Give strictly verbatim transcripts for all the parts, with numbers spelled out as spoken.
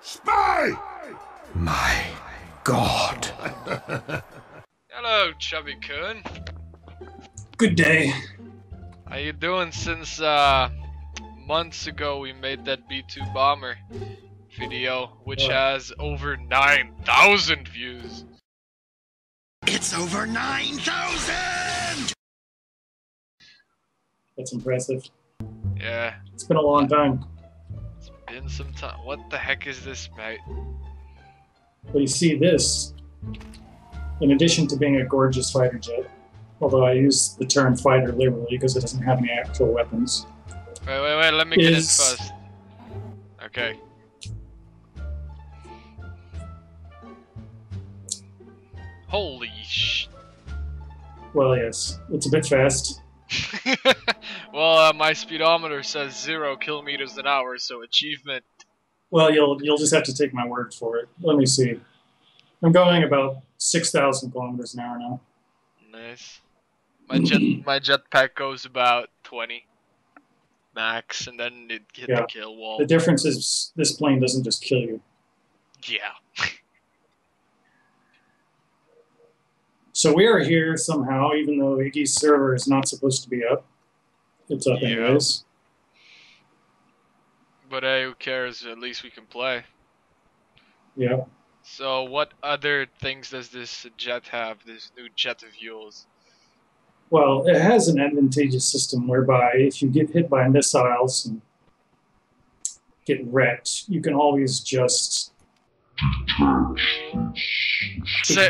Spy! My God. Hello, Chubby Coon. Good day. How you doing since uh, months ago we made that B two Bomber video, which what? has over nine thousand views. It's over nine thousand! That's impressive. Yeah. It's been a long time. It's been some time. What the heck is this, mate? Well, you see this, in addition to being a gorgeous fighter jet, although I use the term fighter liberally because it doesn't have any actual weapons. Wait, wait, wait, let me get it first. Okay. Holy sh... Well, yes. It's a bit fast. Well, uh, my speedometer says zero kilometers an hour, so achievement... Well, you'll you'll just have to take my word for it. Let me see. I'm going about six thousand kilometers an hour now. Nice. My jet my jetpack goes about twenty max, and then it hit yeah. the kill wall. The difference is this plane doesn't just kill you. Yeah. So we are here somehow, even though Iggy's server is not supposed to be up. It's up yeah. anyways. But hey, who cares? At least we can play. Yeah. So what other things does this jet have, this new jet of yours? Well, it has an advantageous system whereby if you get hit by missiles and get wrecked, you can always just... Say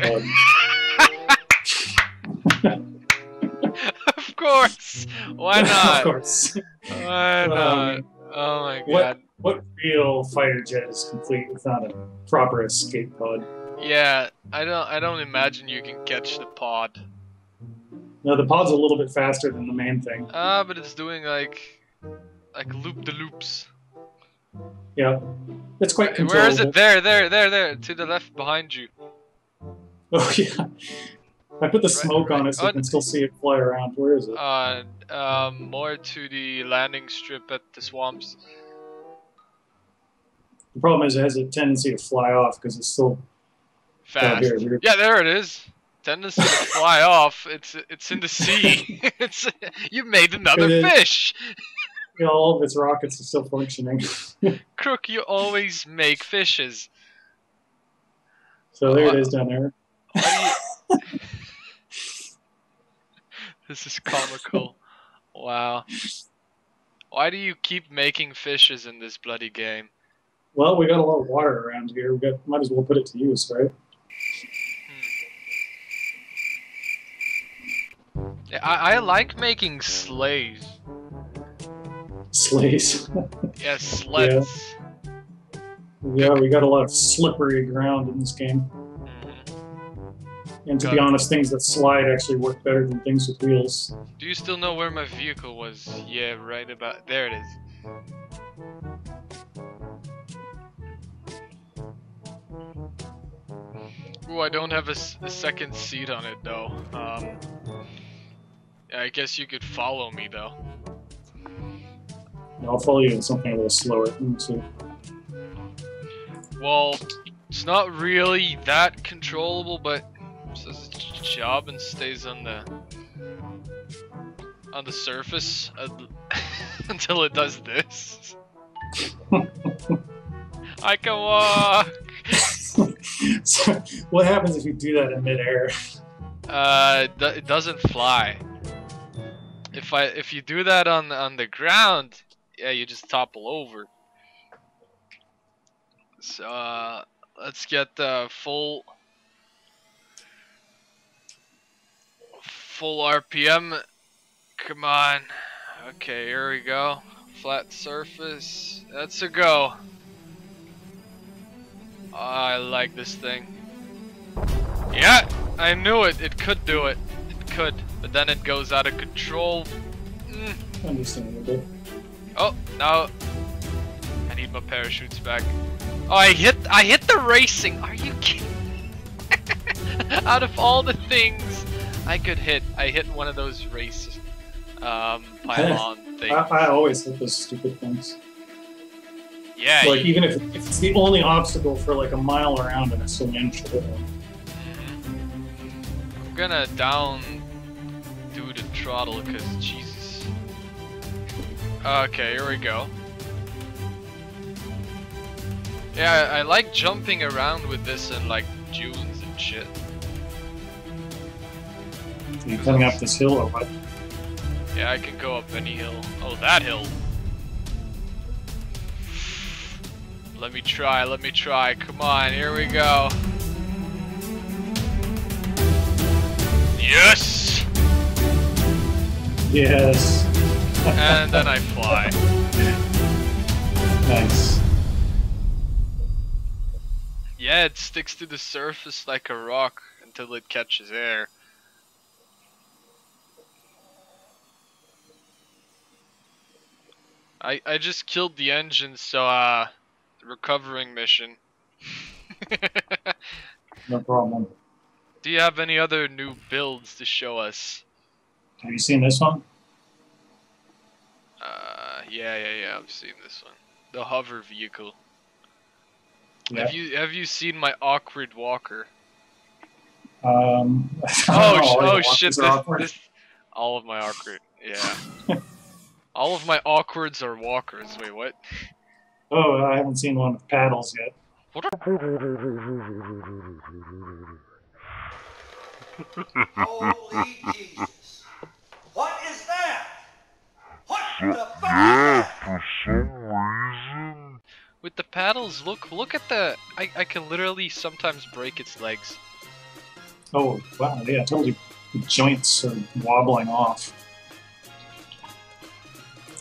Of course! Why not? Of course. Why not? Um, Oh my god. What, what real fighter jet is complete without a proper escape pod? Yeah, I don't I don't imagine you can catch the pod. No, the pod's a little bit faster than the main thing. Ah, but it's doing like like loop the loops. Yeah. It's quite controllable. Where is it? There, there, there, there. To the left behind you. Oh yeah. I put the smoke right, right. on it so oh, I can still see it fly around. Where is it? Uh, um, more to the landing strip at the swamps. The problem is it has a tendency to fly off because it's still fast. Here, here. Yeah, there it is. Tendency to fly off. It's it's in the sea. It's you made another fish. You know, all of its rockets are still functioning. Crook, you always make fishes. So there uh, it is down there. This is comical. Wow. Why do you keep making fishes in this bloody game? Well, we got a lot of water around here. We got, might as well put it to use, right? Hmm. Yeah, I, I like making sleighs. Sleighs? Yeah, sleds. Yeah. yeah, we got a lot of slippery ground in this game. And to be honest, things that slide actually work better than things with wheels. Do you still know where my vehicle was? Yeah, right about... There it is. Ooh, I don't have a, a second seat on it, though. Um, I guess you could follow me, though. I'll follow you in something a little slower. Let me see. Well, it's not really that controllable, but... Does its job and stays on the on the surface until it does this. I can walk. So, what happens if you do that in midair? Uh, it doesn't fly. If I if you do that on on the ground, yeah, you just topple over. So uh, let's get the full. Full R P M. Come on. Okay, here we go. Flat surface. That's a go. Oh, I like this thing. Yeah, I knew it. It could do it. It could, but then it goes out of control. Mm. Understandable. Oh, now I need my parachutes back. Oh, I hit. I hit the racing. Are you kidding? Out of all the things. I could hit. I hit one of those race um, pylon things. I, I always hit those stupid things. Yeah. Like, even if, if it's the only obstacle for like a mile around in a cilantro. I'm gonna down do the throttle because Jesus. Okay, here we go. Yeah, I like jumping around with this and like dunes and shit. Are you coming up this hill or what? Yeah, I can go up any hill. Oh, that hill. Let me try, let me try. Come on, here we go. Yes! Yes. And then I fly. Nice. Yeah, it sticks to the surface like a rock until it catches air. I, I just killed the engine, so uh... recovering mission. No problem. Do you have any other new builds to show us? Have you seen this one? Uh, yeah, yeah, yeah. I've seen this one. The hover vehicle. Yeah. Have you Have you seen my awkward walker? Um. Oh, sh oh shit! This, this, all of my awkward. Yeah. All of my awkwards are walkers. Wait, what? Oh, I haven't seen one with paddles yet. What Holy Jesus! What is that? What the fuck? Yeah, for some reason. With the paddles, look, look at the. I, I can literally sometimes break its legs. Oh wow! Yeah, I told you, the joints are wobbling off.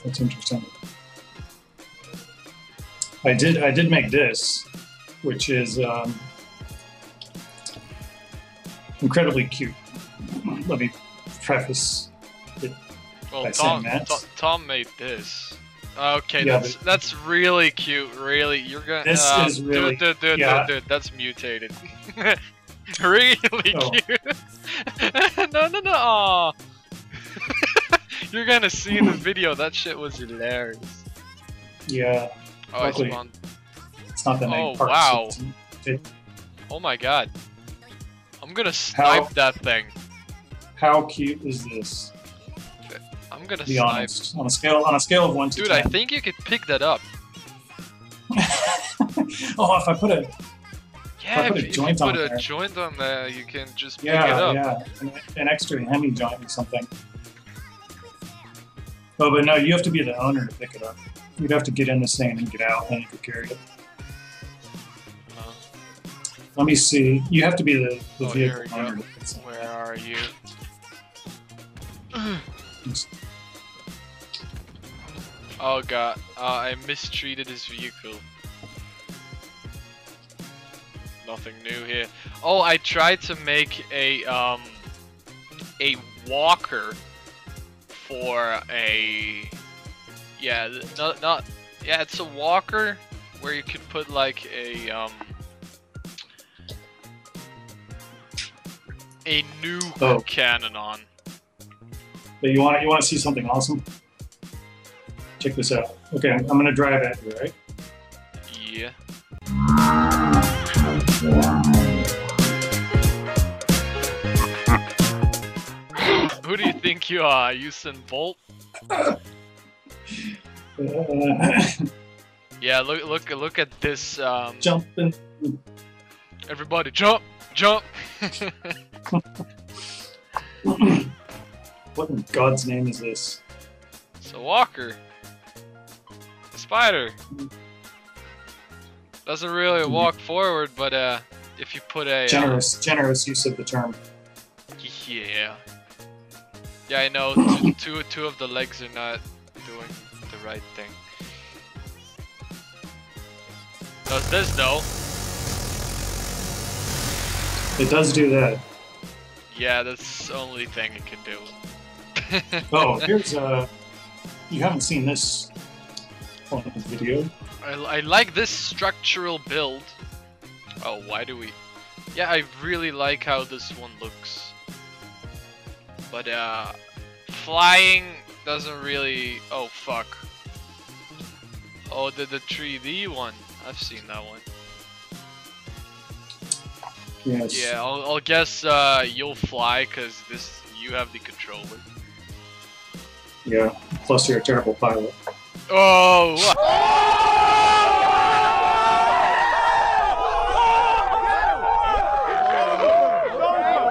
That's interesting. I did. I did make this, which is um, incredibly cute. Let me preface it well, by Tom, saying that. Tom made this. Okay, yeah, that's that's really cute. Really, you're gonna. This uh, is really. Dude, dude, dude, yeah. dude, dude, that's mutated. Really oh. cute. no, no, no. Aw. You're gonna see in the video. That shit was hilarious. Yeah. Oh, luckily, it's not that many parts. Oh, wow. Oh my god. I'm gonna snipe how, that thing. How cute is this? I'm gonna Be snipe. Honest. On a scale, on a scale of one to Dude, ten. Dude, I think you could pick that up. Oh, if I put a, yeah, if I put if a, you joint, put on a there, joint on there, you can just yeah, pick it up. Yeah, yeah. An extra hemi joint or something. Oh, but no, you have to be the owner to pick it up. You'd have to get in this thing and get out, and you could carry it. Uh, Let me see. You have to be the, the oh, vehicle owner. Where are you? Oh god, uh, I mistreated his vehicle. Nothing new here. Oh, I tried to make a um a walker for a. Yeah, not, not, yeah, it's a walker where you could put like a, um, a new oh. cannon on. But you want, you want to see something awesome? Check this out. Okay, I'm going to drive at you, right? Yeah. Who do you think you are, Usain Bolt? Yeah, look, look, look at this. Um, Jumping. Everybody, jump, jump. What in God's name is this? It's a walker. A spider. Doesn't really walk forward, but uh, if you put a generous, uh, generous use of the term. Yeah. Yeah, I know. two, two, two of the legs are not doing the right thing. Does this though? It does do that. Yeah, that's the only thing it can do. Oh, here's uh you haven't seen this on the video. I, I like this structural build. Oh, why do we? Yeah, I really like how this one looks. But uh, flying doesn't really. Oh fuck. Oh, the, the three D one. I've seen that one. Yes. Yeah, I'll, I'll guess uh, you'll fly because this you have the controller. Yeah, plus you're a terrible pilot. Oh!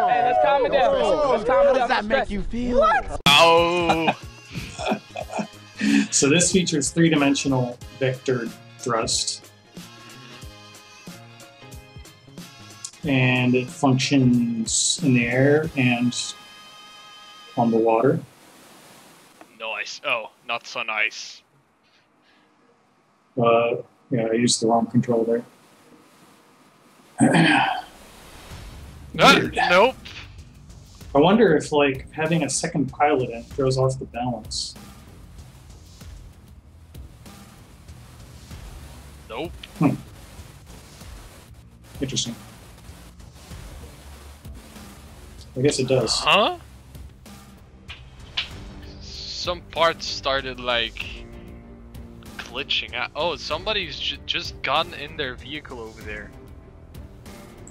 Hey, let's calm it down. Let's calm it down. How does that make you feel? What? Oh! So this features three-dimensional vector thrust. And it functions in the air and on the water. No ice. Oh, not sun ice. Uh, yeah, I used the wrong control there. Weird. Uh, nope. I wonder if, like, having a second pilot in throws off the balance. Nope. Hmm. Interesting. I guess it does. Huh? Some parts started like glitching out. Oh, somebody's j just gotten in their vehicle over there.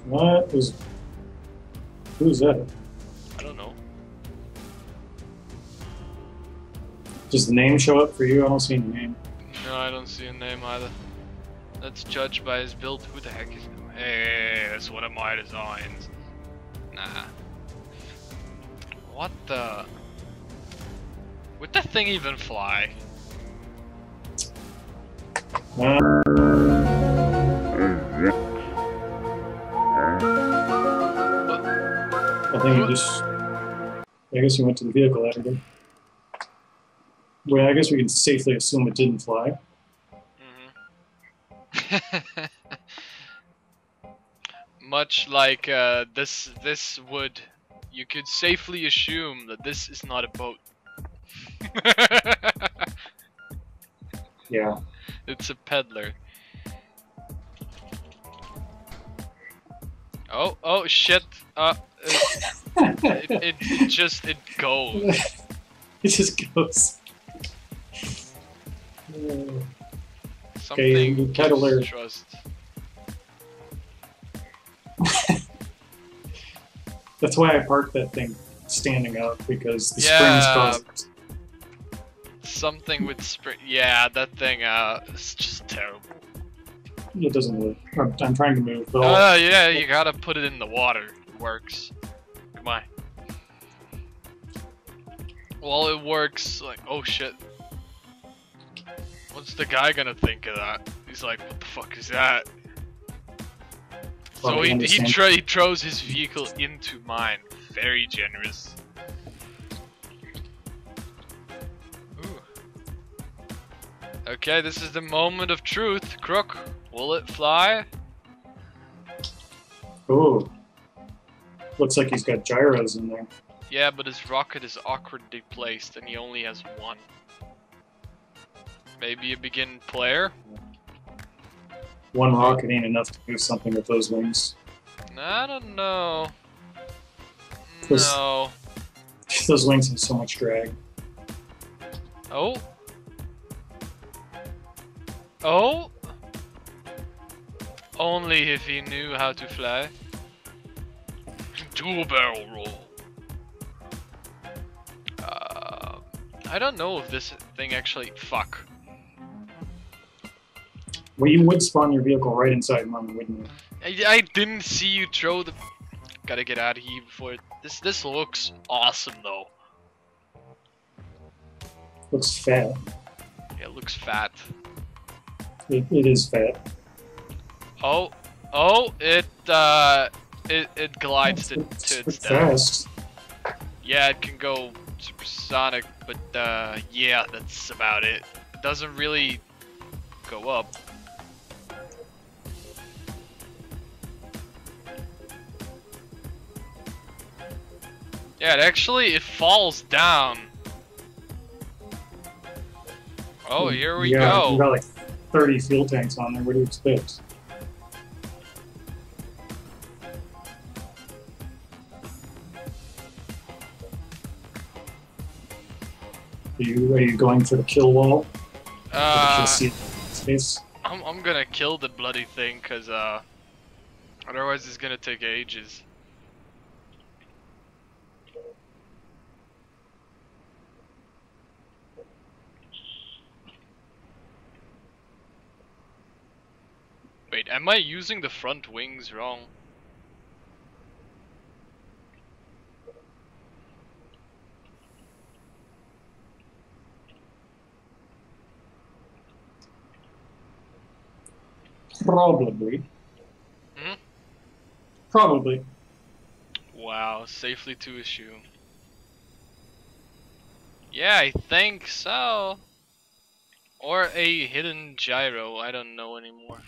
What is? Who's that? I don't know. Does the name show up for you? I don't see a name. No, I don't see a name either. Let's judge by his build. Who the heck is him? Hey, that's one of my designs. Nah. What the? Would that thing even fly? Uh, I think you just. I guess you went to the vehicle after that. Well, I guess we can safely assume it didn't fly. Mm-hmm. Much like uh, this, this would. You could safely assume that this is not a boat. Yeah. It's a peddler. Oh, oh shit. Uh, it, it, it, it just, it goes. It just goes. Something okay, peddler. Trust. That's why I parked that thing standing up, because the yeah, springs caused it. Something with spring. Yeah, that thing uh, is just terrible. It doesn't work. I'm, I'm trying to move. Oh, uh, yeah, you gotta put it in the water. It works. Come on. Well, it works. Like, oh shit. What's the guy gonna think of that? He's like, what the fuck is that? So he he, tra he throws his vehicle into mine. Very generous. Ooh. Okay, this is the moment of truth. Crook, will it fly? Ooh. Looks like he's got gyros in there. Yeah, but his rocket is awkwardly placed and he only has one. Maybe a beginning player? One rocket ain't enough to do something with those wings. I don't know. No. Those wings have so much drag. Oh. Oh. Only if he knew how to fly. Dual barrel roll. Uh, I don't know if this thing actually. Fuck. Well, you would spawn your vehicle right inside mine, wouldn't you? I, I didn't see you throw the... Gotta get out of here before... It... This this looks awesome, though. Looks fat. Yeah, it looks fat. It, it is fat. Oh, oh, it, uh... It, it glides to, it's, to its death. Yeah, it can go supersonic, but, uh... yeah, that's about it. It doesn't really go up. Yeah, it actually, it falls down. Oh, here we yeah, go. You got like thirty fuel tanks on there. What do you expect? Are you, are you going for the kill wall? Uh, please. I'm, I'm gonna kill the bloody thing, cause uh, otherwise it's gonna take ages. Wait, am I using the front wings wrong? Probably. Hmm? Probably. Wow, safely to issue. Yeah, I think so. Or a hidden gyro, I don't know anymore.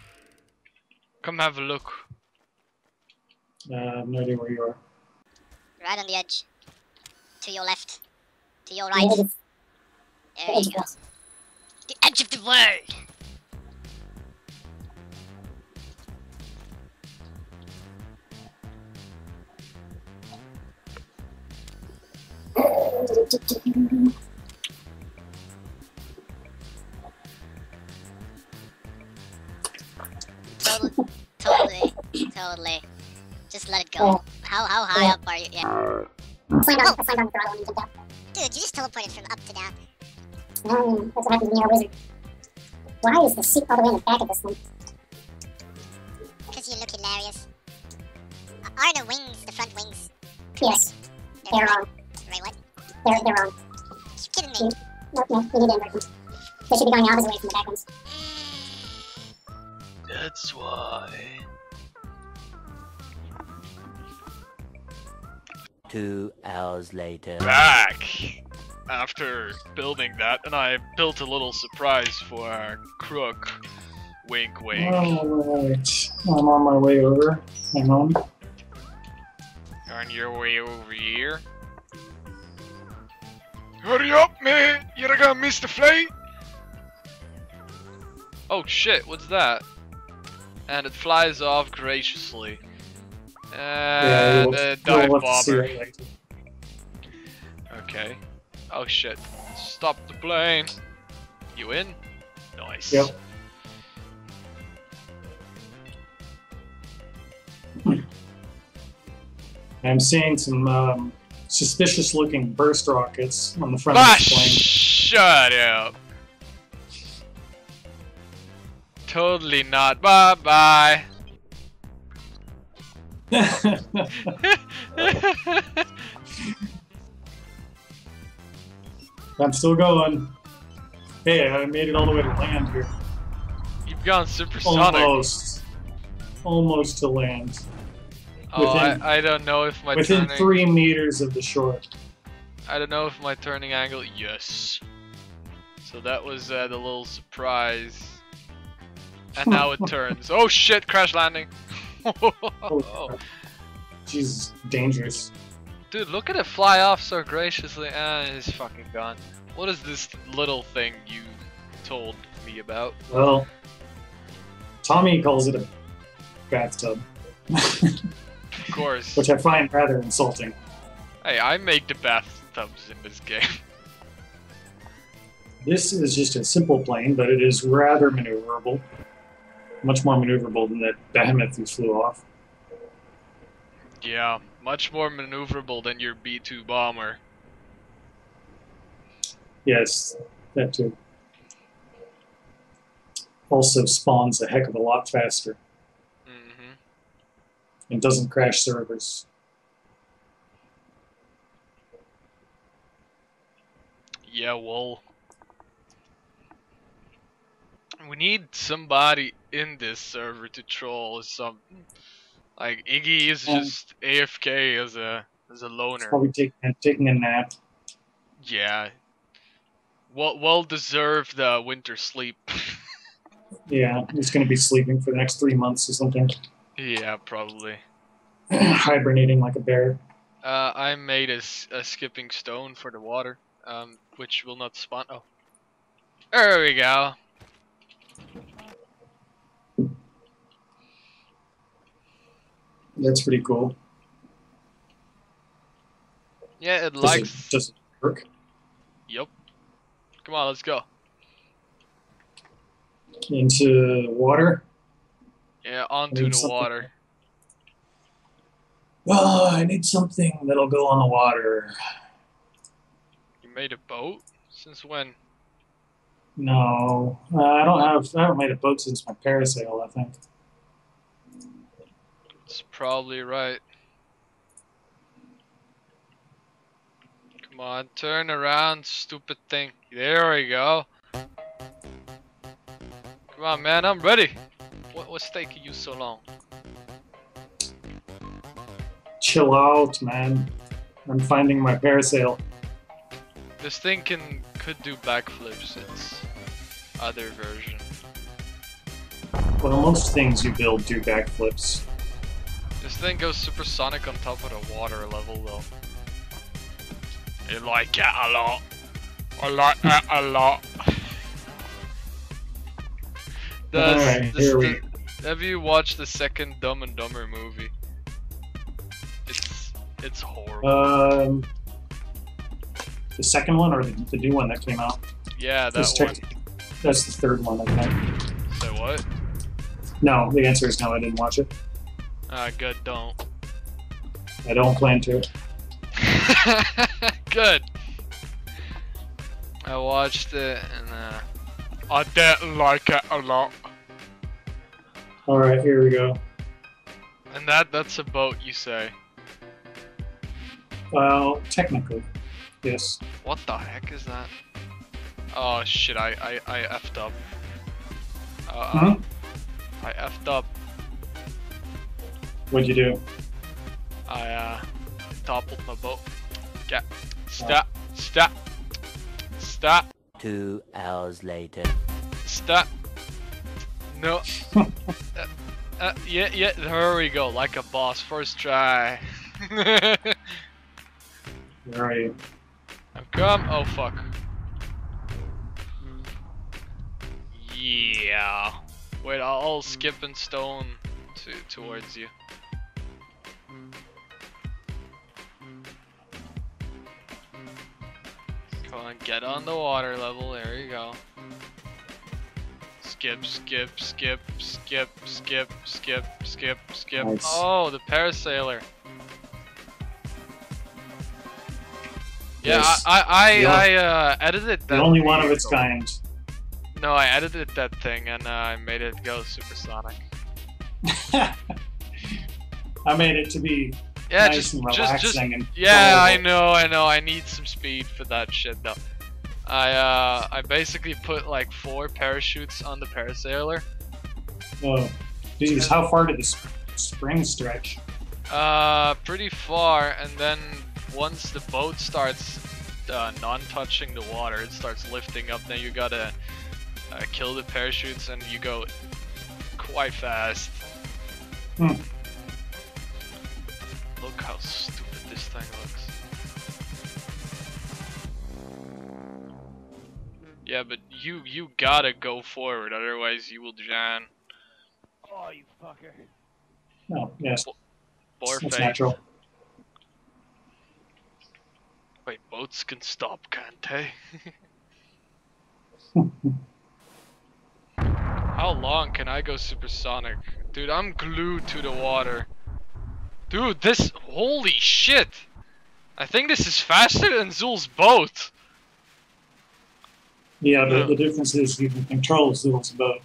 Come have a look. Uh, I have no idea where you are. Right on the edge. To your left. To your right. The there you go. The edge of the world! Totally, totally, totally. Just let it go. How how high yeah. up are you? Yeah. Slide down, slide down the throttle and you can down. Dude, you just teleported from up to down. No, that's what happens when you're a wizard. Why is the seat all the way in the back of this one? Because you look hilarious. Are the wings, the front wings? Yes. They're wrong. Wait, what? They're, they're wrong. You're kidding me. No, no, you need to invert them. They should be going the opposite way from the back ones. That's why. Two hours later. Back! After building that, and I built a little surprise for our crook. Wink, wink. Alright. I'm on my way over. Hang on. You're on your way over here. Hurry up, man! You're gonna miss the flight! Oh shit, what's that? And it flies off graciously. And yeah, a dive bomber. It, okay. Oh shit. Stop the plane! You in? Nice. Yep. I'm seeing some, um... suspicious looking burst rockets on the front ah, of the plane. Shut up. Totally not. Bye bye. I'm still going. Hey, I made it all the way to land here. You've gone supersonic. Almost. Almost to land. Oh, within, I, I don't know if my within turning... three meters of the shore. I don't know if my turning angle... Yes. So that was uh, the little surprise. And now it turns. Oh shit, crash landing! Oh. Jesus, dangerous. Dude, look at it fly off so graciously. Ah, it's fucking gone. What is this little thing you told me about? Well, Tommy calls it a bathtub. Of course. Which I find rather insulting. Hey, I make the bathtubs in this game. This is just a simple plane, but it is rather maneuverable. Much more maneuverable than that behemoth who flew off. Yeah, much more maneuverable than your B two bomber. Yes, that too. Also spawns a heck of a lot faster. And doesn't crash servers. Yeah, well, we need somebody in this server to troll or something. Like Iggy is um, just A F K as a as a loner. Probably taking taking a nap. Yeah. Well, well deserved uh, winter sleep. Yeah, he's gonna be sleeping for the next three months or something. Yeah, probably. Hibernating like a bear. Uh, I made a, a skipping stone for the water, um, which will not spawn. Oh, there we go. That's pretty cool. Yeah, it does likes. It, does it work? Yep. Come on, let's go. into water. Yeah, onto the something. water. Oh, I need something that'll go on the water. You made a boat? Since when? No, uh, I don't have. I haven't made a boat since my parasail, I think. That's probably right. Come on, turn around, stupid thing. There we go. Come on, man, I'm ready. What, what's taking you so long? Chill out, man. I'm finding my parasail. This thing can could do backflips. Its other version. Well, most things you build do backflips. This thing goes supersonic on top of the water level, though. I like it a lot. I like it a lot. Does, All right, does, here does, we... Have you watched the second Dumb and Dumber movie? It's it's horrible. Um, the second one or the, the new one that came out? Yeah, that one. That's the third one, I think. Say what? No, the answer is no. I didn't watch it. Ah, good. Don't. I don't plan to. Good. I watched it and uh, I didn't like it a lot. All right, here we go. And that—that's a boat, you say? Well, technically, yes. What the heck is that? Oh shit! I I I effed up. Uh, huh? I effed up. What'd you do? I uh, toppled my boat. Yeah. Stop. Stop. Stop. Two hours later. Stop. No. uh, uh, yeah, yeah. There we go. Like a boss. First try. Where are you? I'm come. Oh fuck. Yeah. Wait. I'll skip and stone to towards you. Come on, get on the water level, there you go. Skip, skip, skip, skip, skip, skip, skip, skip. Nice. Oh, the parasailer. Yeah, yes. I, I, I, yeah. I uh, edited that. The only one of its kind. No, I edited that thing and uh, I made it go supersonic. I made it to be yeah, nice just, and relaxing just, just, and yeah, I know, I know. I need some speed for that shit though. I uh, I basically put like four parachutes on the parasailer. Oh, jeez, how far did the sp spring stretch? Uh, pretty far, and then once the boat starts uh, non-touching the water, it starts lifting up. Then you gotta uh, kill the parachutes, and you go quite fast. Hmm. Look how stupid this thing looks. Yeah, but you you gotta go forward, otherwise you will drown. Oh, you fucker! No, yes. Boar face. Natural. Wait, boats can stop, can't they? How long can I go supersonic, dude? I'm glued to the water. Dude, this, holy shit! I think this is faster than Zool's boat! Yeah, but the difference is you can control Zool's boat.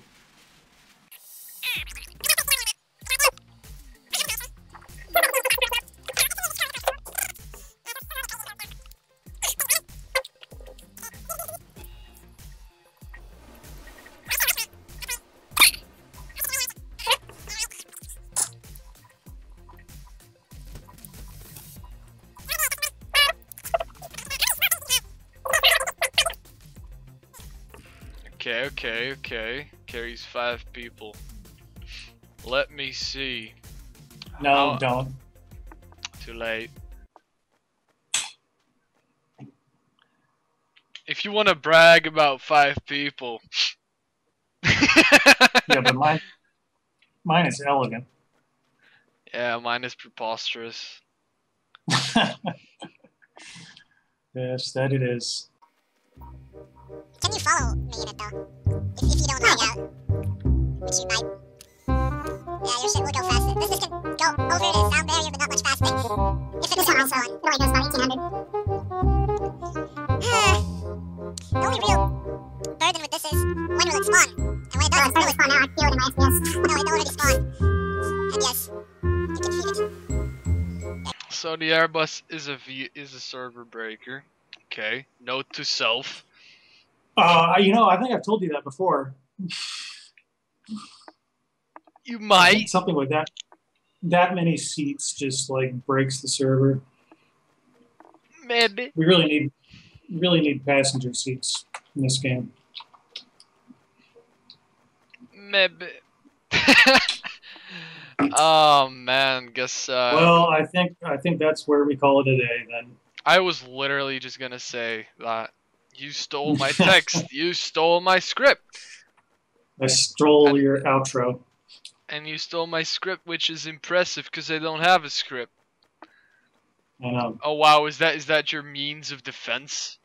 Okay, okay, okay. Carries five people. Let me see. No, oh, don't. Too late. If you want to brag about five people. Yeah, but mine, mine is elegant. Yeah, mine is preposterous. Yes, that it is. Can you follow the unit though? If, if you don't hang out, which you might. Yeah, your shit will go faster. This is gonna go over the sound barrier, but not much faster. If it this one also, no it goes about eighteen hundred. The only real burden with this is when will it spawn? And when it does, oh, it's going to spawn now. I feel it in my F P S. No, it already spawned. And yes, you can feel it. So the Airbus is a v is a server breaker. Okay. Note to self. Uh, you know, I think I've told you that before. You might something like that. That many seats just like breaks the server. Maybe we really need we really need passenger seats in this game. Maybe. Oh man, guess. Uh, well, I think I think that's where we call it a day then. I was literally just gonna say that you stole my text, you stole my script. I stole and, your outro. And you stole my script, which is impressive because I don't have a script. I know. Oh wow, is that is that your means of defense?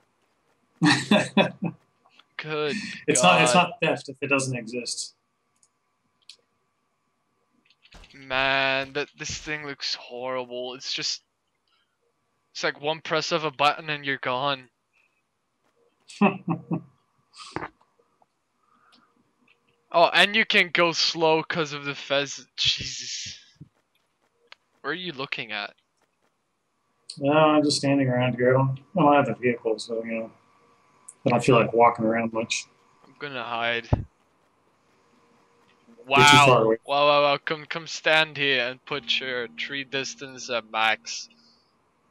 Good. It's God. not. It's not theft if it doesn't exist. Man, that this thing looks horrible. It's just, it's like one press of a button and you're gone. Oh, and you can go slow because of the fez. Jesus, where are you looking at? No, I'm just standing around here. I don't, I don't have a vehicle, so you know, I don't feel like walking around much. I'm gonna hide. Wow. Wow, wow, wow, come, come stand here and put your tree distance at max.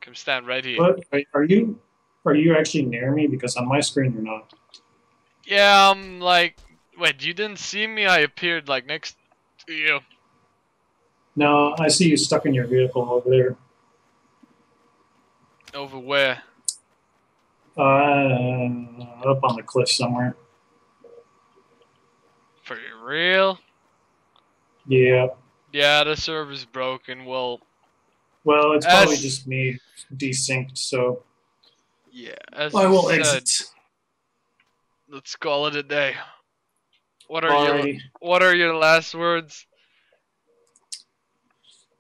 Come stand right here. What? Are you are you actually near me? Because on my screen you're not. Yeah, I'm like... Wait, you didn't see me? I appeared like next to you. No, I see you stuck in your vehicle over there. Over where? Uh, up on the cliff somewhere. For real? Yeah. Yeah, the server's broken. Well, well, it's probably as, just me desynced, so yeah. As I will said, exit. Let's call it a day. What are Alrighty. your What are your last words?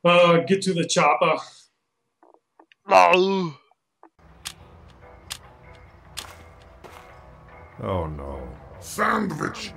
Uh, get to the chopper. No. Oh no. Sandwich.